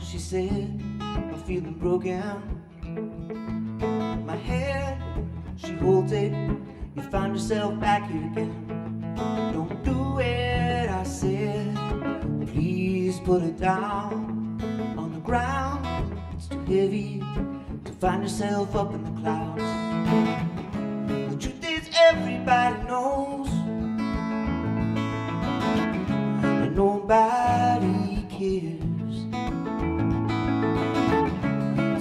She said, I'm feeling broken. My head, she holds it. You find yourself back here again. Don't do it, I said. Please put it down on the ground. It's too heavy to find yourself up in the clouds. The truth is, everybody knows, and nobody cares.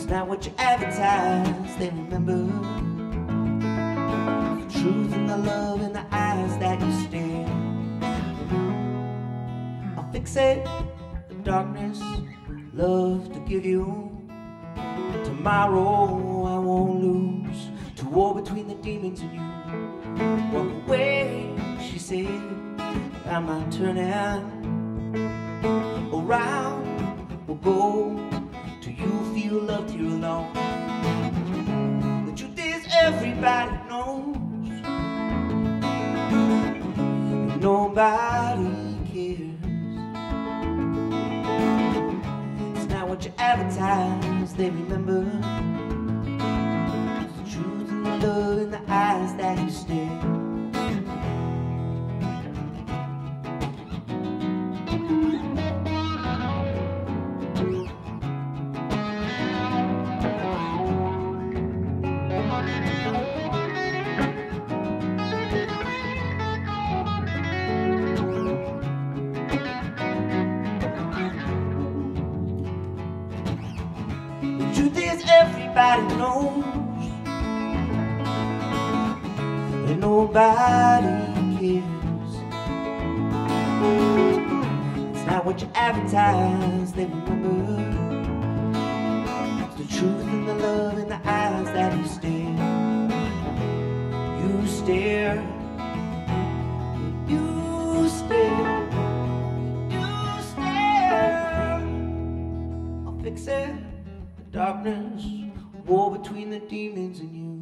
Not what you advertise, they remember the truth and the love in the eyes that you stare. I'll fix it, the darkness, love to give you. Tomorrow I won't lose to war between the demons and you. Walk away, she said, I'm not turning around. We'll go till you feel loved here alone. The truth is, everybody knows, and nobody cares. It's not what you advertise, they remember. It's the truth and the love in the eyes that you stare. Everybody knows, and nobody cares. It's not what you advertise, they remember. It's the truth and the love in the eyes that you stare. You stare, you stare, you stare. I'll fix it, the darkness, war between the demons and you.